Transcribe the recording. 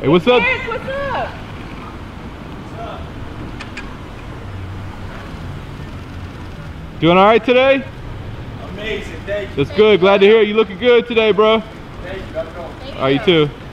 Hey, what's up? Eric, what's up? What's up? Doing all right today? Amazing, thank you. That's good. Glad to hear it. You looking good today, bro. Thank you. How's it going? All right, you too.